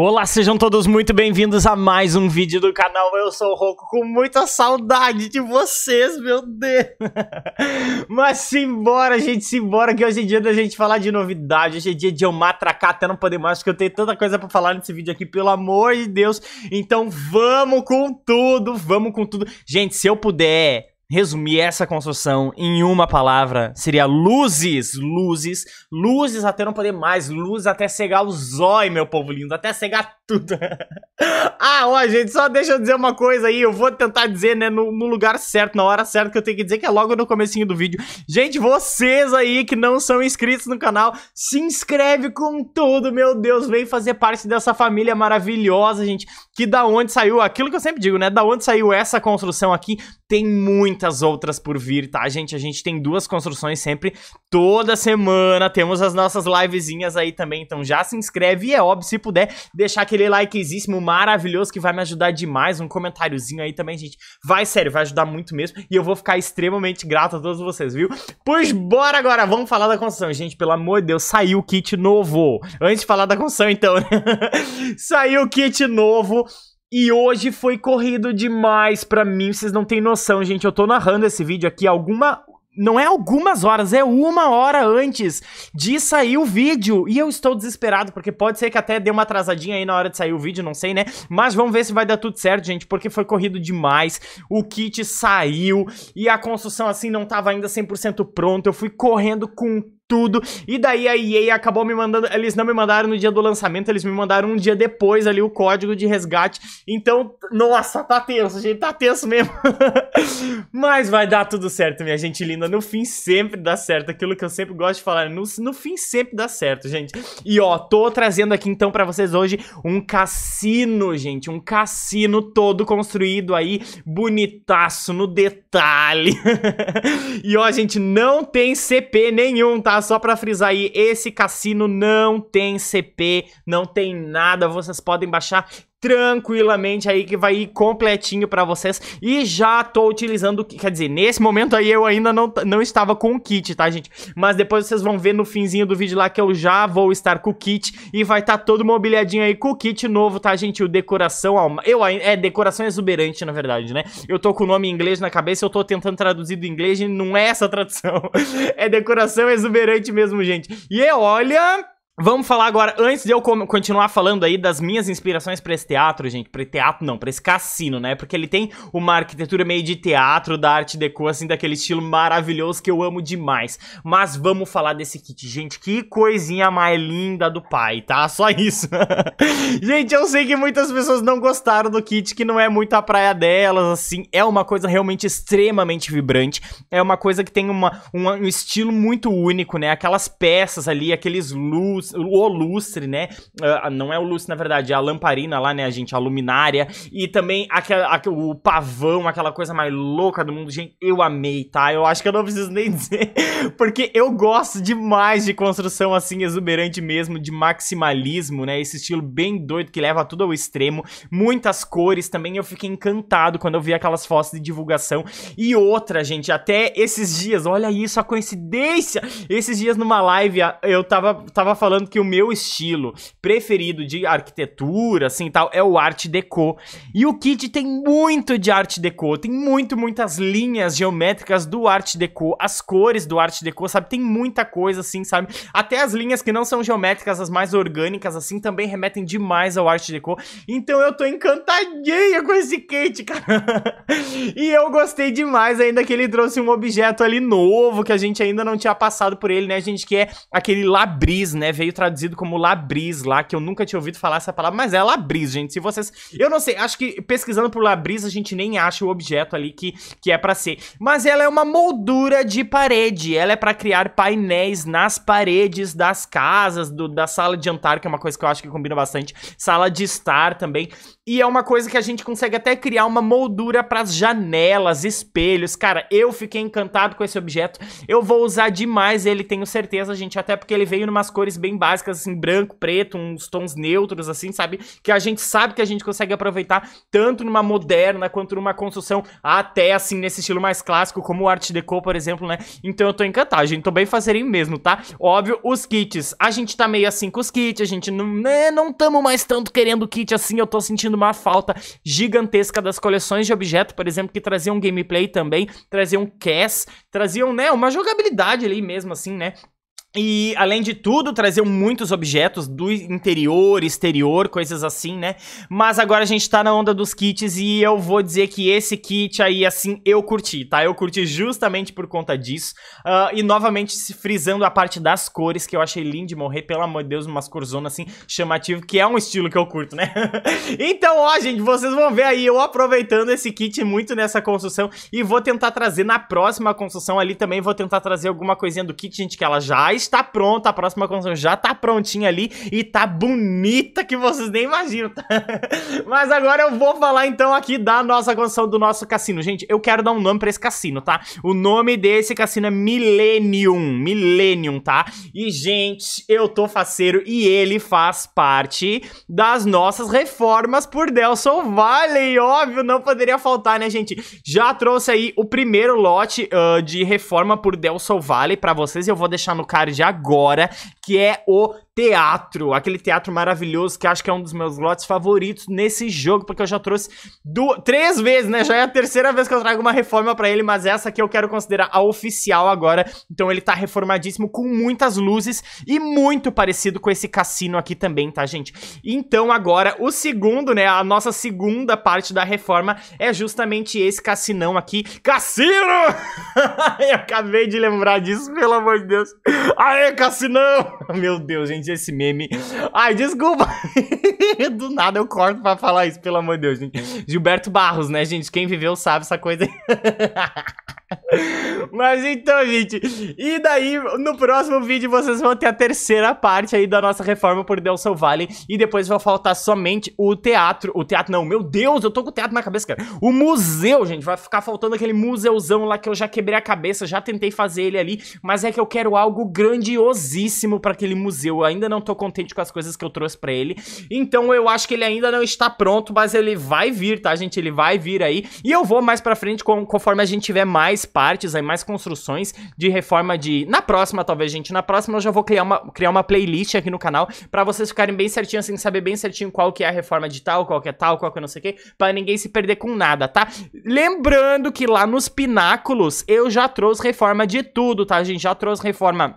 Olá, sejam todos muito bem-vindos a mais um vídeo do canal. Eu sou o Roku, com muita saudade de vocês, meu Deus. Mas simbora, gente, simbora, que hoje é dia da gente falar de novidade. Hoje é dia de eu matracar até não poder mais, porque eu tenho tanta coisa pra falar nesse vídeo aqui, pelo amor de Deus. Então vamos com tudo, vamos com tudo. Gente, se eu puder resumir essa construção em uma palavra, seria luzes, luzes, luzes até não poder mais, luzes até cegar o zóio, meu povo lindo, até cegar tudo. Ah, ó, gente, só deixa eu dizer uma coisa aí, eu vou tentar dizer, né, no lugar certo, na hora certa que eu tenho que dizer, que é logo no comecinho do vídeo. Gente, vocês aí que não são inscritos no canal, se inscreve com tudo, meu Deus, vem fazer parte dessa família maravilhosa, gente, que da onde saiu, aquilo que eu sempre digo, né, da onde saiu essa construção aqui, tem muitas outras por vir, tá, gente? A gente tem duas construções sempre, toda semana, temos as nossas livezinhas aí também, então já se inscreve e é óbvio, se puder, deixar aquele likezíssimo maravilhoso que vai me ajudar demais, um comentáriozinho aí também, gente, vai, sério, vai ajudar muito mesmo e eu vou ficar extremamente grato a todos vocês, viu? Pois bora agora, vamos falar da construção, gente, pelo amor de Deus, saiu o kit novo, antes de falar da construção então, né? Saiu o kit novo. E hoje foi corrido demais pra mim, vocês não tem noção, gente, eu tô narrando esse vídeo aqui não é algumas horas, é uma hora antes de sair o vídeo, e eu estou desesperado, porque pode ser que até dê uma atrasadinha aí na hora de sair o vídeo, não sei, né, mas vamos ver se vai dar tudo certo, gente, porque foi corrido demais, o kit saiu, e a construção assim não tava ainda 100% pronta, eu fui correndo com tudo, e daí a EA acabou me mandando, eles não me mandaram no dia do lançamento, eles me mandaram um dia depois ali o código de resgate, então, nossa, tá tenso, gente, tá tenso mesmo, mas vai dar tudo certo, minha gente linda, no fim sempre dá certo, aquilo que eu sempre gosto de falar, no fim sempre dá certo, gente, e ó, tô trazendo aqui então pra vocês hoje um cassino, gente, um cassino todo construído aí, bonitaço, no detalhe, e ó, gente, não tem CP nenhum, tá? Só pra frisar aí, esse cassino não tem CP, não tem nada, vocês podem baixar tranquilamente aí que vai ir completinho pra vocês, e já tô utilizando, quer dizer, nesse momento aí eu ainda não estava com o kit, tá, gente? Mas depois vocês vão ver no finzinho do vídeo lá que eu já vou estar com o kit e vai estar todo mobiliadinho aí com o kit novo, tá, gente? O decoração, é decoração exuberante, na verdade, né? Eu tô com o nome em inglês na cabeça, eu tô tentando traduzir do inglês e não é essa tradução, é decoração exuberante mesmo, gente. E olha, vamos falar agora, antes de eu continuar falando aí das minhas inspirações pra esse teatro, gente, pra teatro não, pra esse cassino, né, porque ele tem uma arquitetura meio de teatro, da Art Deco, assim, daquele estilo maravilhoso que eu amo demais, mas vamos falar desse kit, gente, que coisinha mais linda do pai, tá, só isso. Gente, eu sei que muitas pessoas não gostaram do kit, que não é muito a praia delas, assim, é uma coisa realmente extremamente vibrante, é uma coisa que tem um estilo muito único, né, aquelas peças ali, aqueles luzes, o lustre, né, não é o lustre, na verdade, é a lamparina lá, né, gente, a luminária, e também o pavão, aquela coisa mais louca do mundo, gente, eu amei, tá, eu acho que eu não preciso nem dizer, porque eu gosto demais de construção assim, exuberante mesmo, de maximalismo, né, esse estilo bem doido que leva tudo ao extremo, muitas cores também, eu fiquei encantado quando eu vi aquelas fotos de divulgação, e outra, gente, até esses dias, olha isso, a coincidência, esses dias numa live, eu tava falando que o meu estilo preferido de arquitetura, assim, tal, é o Art Deco, e o kit tem muito de Art Deco, tem muitas linhas geométricas do Art Deco, as cores do Art Deco, sabe, tem muita coisa, assim, sabe, até as linhas que não são geométricas, as mais orgânicas, assim, também remetem demais ao Art Deco, então eu tô encantadinha com esse kit, cara, e eu gostei demais ainda que ele trouxe um objeto ali novo, que a gente ainda não tinha passado por ele, né, gente, que é aquele Labris, né, veio traduzido como Labris lá, que eu nunca tinha ouvido falar essa palavra, mas é Labris, gente, se vocês, eu não sei, acho que pesquisando por Labris a gente nem acha o objeto ali que é pra ser, mas ela é uma moldura de parede, ela é pra criar painéis nas paredes das casas, da sala de jantar, que é uma coisa que eu acho que combina bastante, sala de estar também, E é uma coisa que a gente consegue até criar uma moldura pras janelas, espelhos. Cara, eu fiquei encantado com esse objeto. Eu vou usar demais ele, tenho certeza, gente. Até porque ele veio em umas cores bem básicas, assim, branco, preto, uns tons neutros, assim, sabe? Que a gente sabe que a gente consegue aproveitar tanto numa moderna quanto numa construção até, assim, nesse estilo mais clássico, como o Art Deco, por exemplo, né? Então eu tô encantado, gente. Tô bem fazerinho mesmo, tá? Óbvio, os kits. A gente tá meio assim com os kits, a gente não tamo mais tanto querendo kit assim. Eu tô sentindo uma falta gigantesca das coleções de objetos, por exemplo, que traziam gameplay também, traziam cash, traziam, né, uma jogabilidade ali mesmo, assim, né? E, além de tudo, traziam muitos objetos do interior, exterior, coisas assim, né? Mas agora a gente tá na onda dos kits e eu vou dizer que esse kit aí, assim, eu curti, tá? Eu curti justamente por conta disso. E, novamente, frisando a parte das cores, que eu achei lindo de morrer. Pelo amor de Deus, umas corzonas, assim, chamativas, que é um estilo que eu curto, né? Então, ó, gente, vocês vão ver aí eu aproveitando esse kit muito nessa construção. E vou tentar trazer na próxima construção ali também, vou tentar trazer alguma coisinha do kit, gente, que ela já está pronta, a próxima construção já tá prontinha ali e tá bonita que vocês nem imaginam, tá? Mas agora eu vou falar então aqui da nossa construção do nosso cassino. Gente, eu quero dar um nome pra esse cassino, tá? O nome desse cassino é Millennium, tá? E, gente, eu tô faceiro e ele faz parte das nossas reformas por Del Sol Valley, óbvio, não poderia faltar, né, gente? Já trouxe aí o primeiro lote de reforma por Del Sol Valley pra vocês, eu vou deixar no card de agora, que é o teatro, aquele teatro maravilhoso que acho que é um dos meus lotes favoritos nesse jogo, porque eu já trouxe três vezes, né? Já é a terceira vez que eu trago uma reforma pra ele, mas essa aqui eu quero considerar a oficial agora. Então ele tá reformadíssimo, com muitas luzes e muito parecido com esse cassino aqui também, tá, gente? Então agora o segundo, né? A nossa segunda parte da reforma é justamente esse cassinão aqui. Cassino! Eu acabei de lembrar disso, pelo amor de Deus. Aê, cassinão! Meu Deus, gente, esse meme. Ai, desculpa. Do nada eu corto pra falar isso, pelo amor de Deus, gente. Gilberto Barros, né, gente? Quem viveu sabe essa coisa aí. Mas então, gente, e daí no próximo vídeo vocês vão ter a terceira parte aí da nossa reforma por Del Sol Valley. E depois vai faltar somente o teatro. O teatro não, meu Deus, eu tô com o teatro na cabeça, cara. O museu, gente, vai ficar faltando aquele museuzão lá que eu já quebrei a cabeça. Já tentei fazer ele ali, mas é que eu quero algo grandiosíssimo pra aquele museu. Eu ainda não tô contente com as coisas que eu trouxe pra ele. Então eu acho que ele ainda não está pronto, mas ele vai vir, tá, gente? Ele vai vir aí. E eu vou mais pra frente, conforme a gente tiver mais partes aí, mais construções de reforma de... Na próxima, talvez, gente, na próxima eu já vou criar uma playlist aqui no canal pra vocês ficarem bem certinho, assim, saber bem certinho qual que é a reforma de tal, qual que é não sei o que, pra ninguém se perder com nada, tá? Lembrando que lá nos pináculos eu já trouxe reforma de tudo, tá, gente? Já trouxe reforma...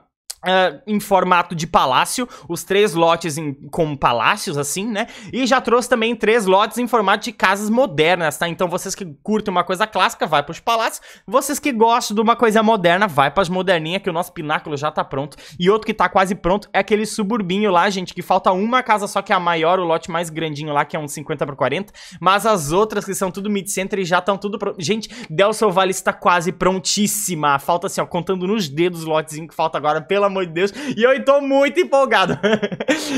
em formato de palácio, os três lotes com palácios, assim, né? E já trouxe também três lotes em formato de casas modernas, tá? Então vocês que curtem uma coisa clássica, vai pros palácios. Vocês que gostam de uma coisa moderna, vai pras moderninhas, que o nosso pináculo já tá pronto. E outro que tá quase pronto é aquele suburbinho lá, gente, que falta uma casa só, que é a maior, o lote mais grandinho lá, que é uns 50 por 40. Mas as outras, que são tudo mid-century, já estão tudo pronto. Gente, Del Sol Valley está quase prontíssima. Falta assim, ó, contando nos dedos os lotezinhos que falta agora, pelo amor de Deus, e eu tô muito empolgado.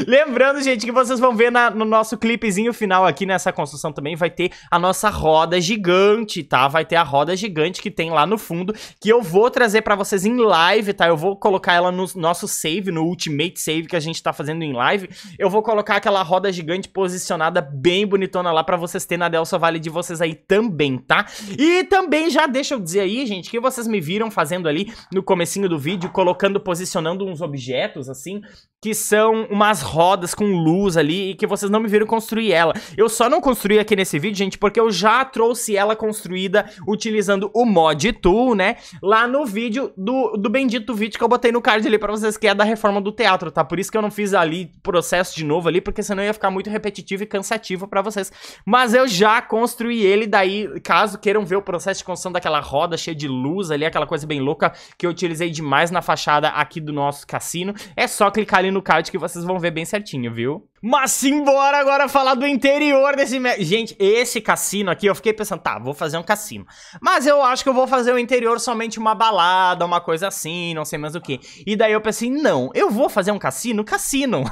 Lembrando, gente, que vocês vão ver no nosso clipezinho final aqui nessa construção também, vai ter a nossa roda gigante, tá? Vai ter a roda gigante que tem lá no fundo, que eu vou trazer pra vocês em live, tá? Eu vou colocar ela no nosso save, no Ultimate Save que a gente tá fazendo em live, eu vou colocar aquela roda gigante posicionada bem bonitona lá pra vocês terem na Del Sol Valley de vocês aí também, tá? E também já deixa eu dizer aí, gente, que vocês me viram fazendo ali no comecinho do vídeo, colocando, posicionando uns objetos, assim, que são umas rodas com luz ali e que vocês não me viram construir ela. Eu só não construí aqui nesse vídeo, gente, porque eu já trouxe ela construída utilizando o mod tool, né? Lá no vídeo do bendito vídeo que eu botei no card ali pra vocês, que é da reforma do teatro, tá? Por isso que eu não fiz ali processo de novo ali, porque senão ia ficar muito repetitivo e cansativo pra vocês. Mas eu já construí ele, daí, caso queiram ver o processo de construção daquela roda cheia de luz ali, aquela coisa bem louca que eu utilizei demais na fachada aqui do do nosso cassino. É só clicar ali no card que vocês vão ver bem certinho, viu? Mas simbora agora falar do interior desse... Gente, esse cassino aqui, eu fiquei pensando, tá, vou fazer um cassino. Mas eu acho que eu vou fazer o interior somente uma balada, uma coisa assim, não sei mais o que. E daí eu pensei, não, eu vou fazer um cassino? Cassino!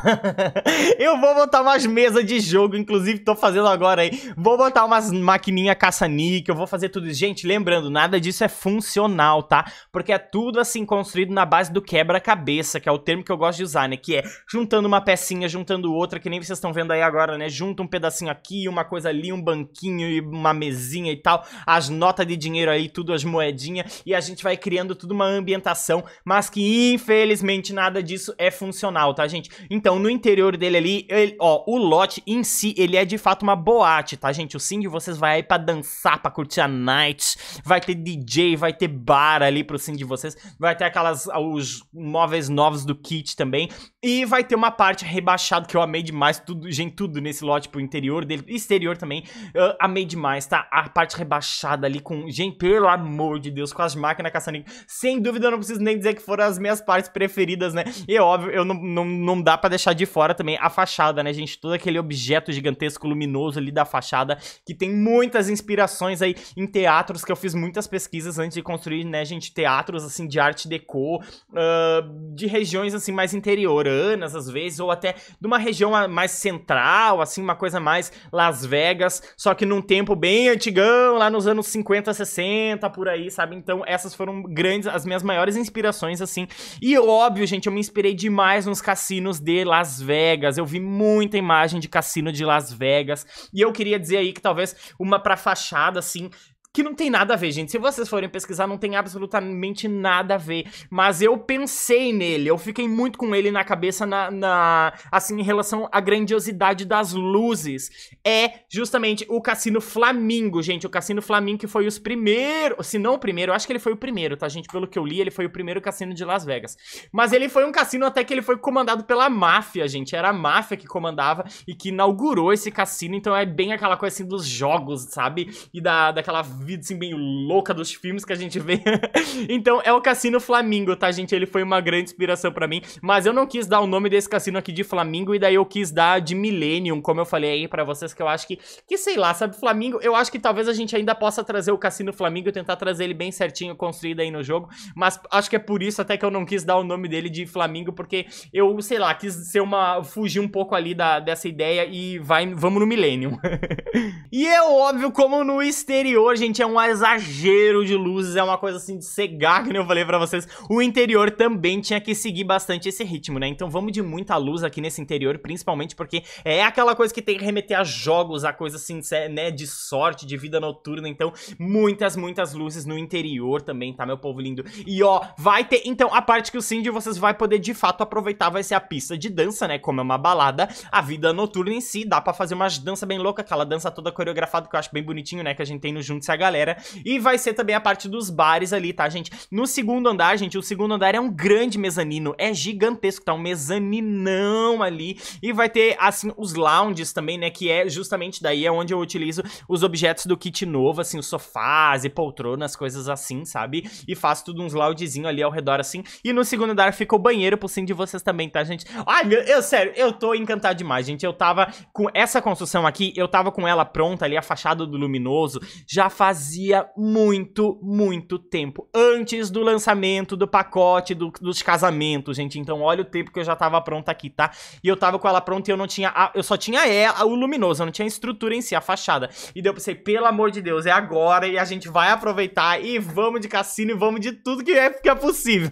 Eu vou botar umas mesas de jogo, inclusive tô fazendo agora aí. Vou botar umas maquininha caça-níquel, eu vou fazer tudo isso. Gente, lembrando, nada disso é funcional, tá? Porque é tudo assim construído na base do quebra-cabeça, que é o termo que eu gosto de usar, né? Que é juntando uma pecinha, juntando outra, que nem vocês estão vendo aí agora, né? Junta um pedacinho aqui, uma coisa ali, um banquinho e uma mesinha e tal, as notas de dinheiro aí, tudo, as moedinhas, e a gente vai criando tudo uma ambientação, mas que infelizmente nada disso é funcional, tá, gente? Então, no interior dele ali, ele, ó, o lote em si, ele é de fato uma boate, tá, gente? O Cindy, vocês vai aí pra dançar, pra curtir a night, vai ter DJ, vai ter bar ali pro Cindy de vocês, vai ter aquelas, os móveis novos do kit também, e vai ter uma parte rebaixada que eu amei de demais, tudo, gente, tudo nesse lote pro interior dele, exterior também, amei demais, tá? A parte rebaixada ali com, gente, pelo amor de Deus, com as máquinas caça-níquel, sem dúvida eu não preciso nem dizer que foram as minhas partes preferidas, né? E óbvio, eu não dá pra deixar de fora também a fachada, né, gente? Todo aquele objeto gigantesco, luminoso ali da fachada, que tem muitas inspirações aí em teatros, que eu fiz muitas pesquisas antes de construir, né, gente? Teatros, assim, de Art Deco, de regiões, assim, mais interioranas, às vezes, ou até de uma região mais central, assim, uma coisa mais Las Vegas, só que num tempo bem antigão, lá nos anos 50, 60, por aí, sabe? Então, essas foram grandes, as minhas maiores inspirações, assim. E, óbvio, gente, eu me inspirei demais nos cassinos de Las Vegas. Eu vi muita imagem de cassino de Las Vegas. E eu queria dizer aí que talvez uma pra fachada, assim... que não tem nada a ver, gente. Se vocês forem pesquisar, não tem absolutamente nada a ver. Mas eu pensei nele, eu fiquei muito com ele na cabeça, assim, em relação à grandiosidade das luzes. É justamente o Cassino Flamingo, gente. O Cassino Flamingo que foi os primeiros, se não o primeiro, eu acho que ele foi o primeiro, tá, gente? Pelo que eu li, ele foi o primeiro cassino de Las Vegas. Mas ele foi um cassino até que ele foi comandado pela máfia, gente. Era a máfia que comandava e que inaugurou esse cassino. Então é bem aquela coisa, assim, dos jogos, sabe? E daquela vida, assim, bem louca dos filmes que a gente vê. Então, é o Cassino Flamingo, tá, gente? Ele foi uma grande inspiração pra mim, mas eu não quis dar o nome desse cassino aqui de Flamingo, e daí eu quis dar de Millennium, como eu falei aí pra vocês, que eu acho que sei lá, sabe, Flamingo, eu acho que talvez a gente ainda possa trazer o Cassino Flamingo e tentar trazer ele bem certinho, construído aí no jogo, mas acho que é por isso até que eu não quis dar o nome dele de Flamingo, porque eu, sei lá, quis ser uma... fugir um pouco ali dessa ideia e vamos no Millennium. E é óbvio, como no exterior, gente, é um exagero de luzes, é uma coisa assim de cegar, que eu falei pra vocês. O interior também tinha que seguir bastante esse ritmo, né? Então vamos de muita luz aqui nesse interior, principalmente porque é aquela coisa que tem que remeter a jogos, a coisa assim, né, de sorte, de vida noturna. Então muitas, muitas luzes no interior também, tá, meu povo lindo? E ó, vai ter, então, a parte que o Cindy vocês vai poder de fato aproveitar, vai ser a pista de dança, né? Como é uma balada, a vida noturna em si, dá pra fazer umas danças bem loucas, aquela dança toda coreografada que eu acho bem bonitinho, né? Que a gente tem no Juntos a galera, e vai ser também a parte dos bares ali, tá, gente? No segundo andar, gente, o segundo andar é um grande mezanino, é gigantesco, tá? Um mezaninão ali, e vai ter, assim, os lounges também, né, que é justamente daí é onde eu utilizo os objetos do kit novo, assim, os sofás e poltronas, coisas assim, sabe? E faço tudo uns loungezinho ali ao redor, assim, e no segundo andar fica o banheiro pro sim de vocês também, tá, gente? Ai, meu, sério, eu tô encantado demais, gente, eu tava com essa construção aqui, eu tava com ela pronta ali, a fachada do luminoso, já fazia muito, muito tempo, antes do lançamento do pacote dos casamentos, gente. Então olha o tempo que eu já tava pronta aqui, tá? E eu tava com ela pronta e eu não tinha, eu só tinha ela, o luminoso, eu não tinha a estrutura em si, a fachada. E daí eu pensei, pelo amor de Deus, é agora e a gente vai aproveitar e vamos de cassino e vamos de tudo que é possível.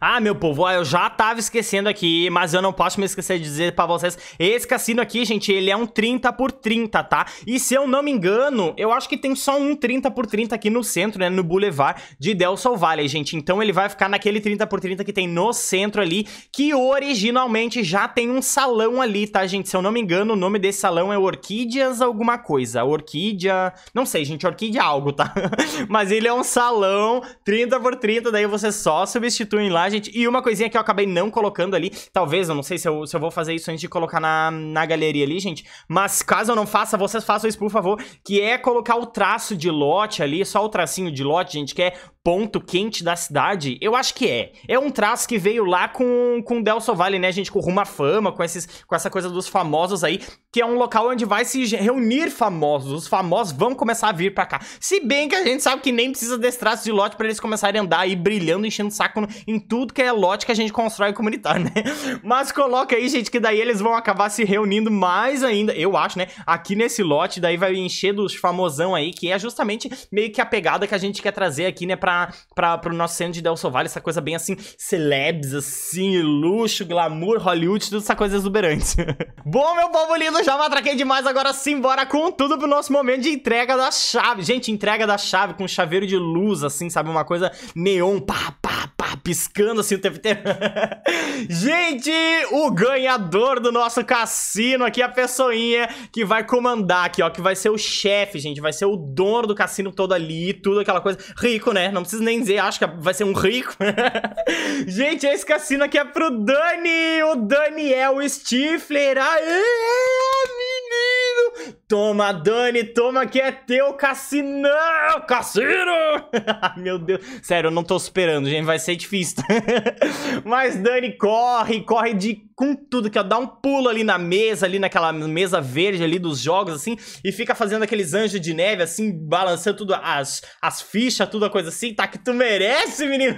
Ah, meu povo, ó, eu já tava esquecendo aqui, mas eu não posso me esquecer de dizer pra vocês, esse cassino aqui, gente, ele é um 30x30, tá? E se eu não me engano, eu acho que tem só um 30x30 aqui no centro, né, no Boulevard de Del Sol Valley, gente. Então ele vai ficar naquele 30x30 que tem no centro ali, que originalmente já tem um salão ali, tá, gente? Se eu não me engano, o nome desse salão é Orquídeas alguma coisa, Orquídea... não sei, gente, Orquídea algo, tá? Mas ele é um salão 30x30, daí vocês só substituem lá, gente. E uma coisinha que eu acabei não colocando ali, talvez, eu não sei se eu vou fazer isso antes de colocar na galeria ali, gente, mas caso eu não faça, vocês façam isso, por favor, que é colocar o traço de lote ali, só o tracinho de lote, gente, que é ponto quente da cidade? Eu acho que é. É um traço que veio lá com Del Sol Valley, né, gente? Com o rumo à fama, com essa coisa dos famosos aí, que é um local onde vai se reunir famosos. Os famosos vão começar a vir pra cá. Se bem que a gente sabe que nem precisa desse traço de lote pra eles começarem a andar aí brilhando, enchendo o saco em tudo que é lote que a gente constrói comunitário, né? Mas coloca aí, gente, que daí eles vão acabar se reunindo mais ainda, eu acho, né? Aqui nesse lote, daí vai encher dos famosão aí, que é justamente meio que a pegada que a gente quer trazer aqui, né, pro nosso centro de Del Sol Valley, essa coisa bem assim, celebs, assim, luxo, glamour, Hollywood, tudo essa coisa exuberante. Bom, meu povo lindo, já matraquei demais, agora sim, bora com tudo pro nosso momento de entrega da chave. Gente, entrega da chave com chaveiro de luz, assim, sabe, uma coisa neon, pá, pá, pá, piscando assim o tempo inteiro. Gente, o ganhador do nosso cassino aqui, a pessoinha que vai comandar aqui, ó, que vai ser o chefe, gente, vai ser o dono do cassino todo ali, tudo aquela coisa, rico, né? Não preciso nem dizer, acho que vai ser um rico. Gente, esse cassino aqui é pro Dani, o Daniel Stifler. Aê, menino! Toma, Dani, toma que é teu cassino! Cassino! Meu Deus, sério, eu não tô esperando, gente, vai ser difícil. Mas Dani corre, corre de com tudo, que ó, dá um pulo ali na mesa, ali naquela mesa verde ali dos jogos, assim, e fica fazendo aqueles anjos de neve, assim, balançando tudo, as fichas, tudo a coisa assim, tá que tu merece, menino!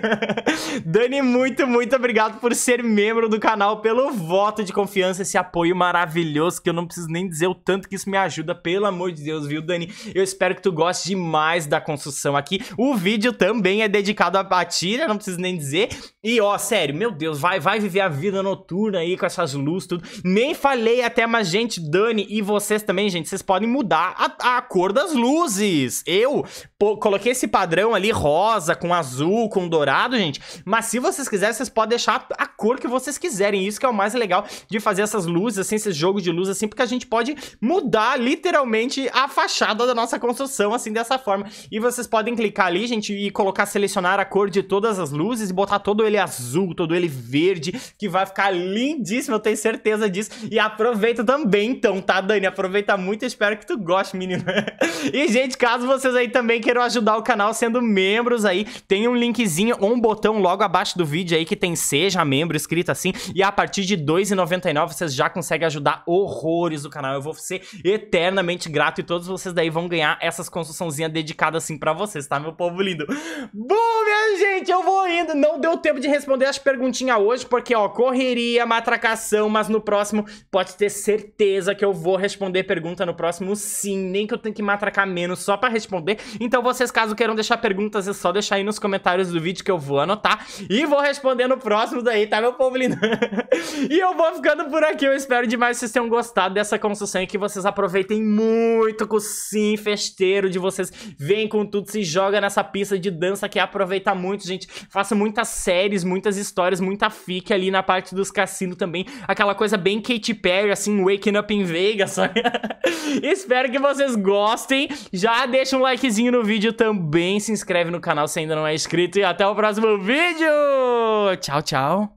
Dani, muito, muito obrigado por ser membro do canal, pelo voto de confiança, esse apoio maravilhoso, que eu não preciso nem dizer o tanto que isso me ajuda, pelo amor de Deus, viu, Dani? Eu espero que tu goste demais da construção aqui, o vídeo também é dedicado a tira, não preciso nem dizer, e ó, sério, meu Deus, vai viver a vida noturna aí, com essas luzes, tudo. Nem falei até, mas, gente, Dani e vocês também, gente, vocês podem mudar a cor das luzes. Eu coloquei esse padrão ali, rosa, com azul, com dourado, gente, mas se vocês quiserem, vocês podem deixar a cor que vocês quiserem. Isso que é o mais legal de fazer essas luzes, assim, esses jogos de luz, assim, porque a gente pode mudar, literalmente, a fachada da nossa construção, assim, dessa forma. E vocês podem clicar ali, gente, e colocar, selecionar a cor de todas as luzes e botar todo ele azul, todo ele verde, que vai ficar lindo. Eu tenho certeza disso. E aproveita também, então, tá, Dani? Aproveita muito, espero que tu goste, menino. E, gente, caso vocês aí também queiram ajudar o canal sendo membros aí, tem um linkzinho ou um botão logo abaixo do vídeo aí que tem Seja Membro, escrito assim, e a partir de R$2,99 vocês já conseguem ajudar horrores do canal. Eu vou ser eternamente grato e todos vocês daí vão ganhar essas construçãozinhas dedicadas assim pra vocês, tá, meu povo lindo? Bom, minha gente, eu vou indo. Não deu tempo de responder as perguntinhas hoje, porque, ó, correria, atracação, mas no próximo pode ter certeza que eu vou responder pergunta no próximo, sim, nem que eu tenha que matracar menos só pra responder. Então vocês, caso queiram deixar perguntas, é só deixar aí nos comentários do vídeo que eu vou anotar e vou responder no próximo daí, tá, meu povo lindo? E eu vou ficando por aqui, eu espero demais que vocês tenham gostado dessa construção e que vocês aproveitem muito com o sim festeiro de vocês. Vem com tudo, se joga nessa pista de dança que aproveita muito, gente. Faça muitas séries, muitas histórias, muita fique ali na parte dos cassinos também, aquela coisa bem Katy Perry, assim, Waking Up in Vegas, sabe? Espero que vocês gostem, já deixa um likezinho no vídeo também, se inscreve no canal se ainda não é inscrito e até o próximo vídeo! Tchau, tchau!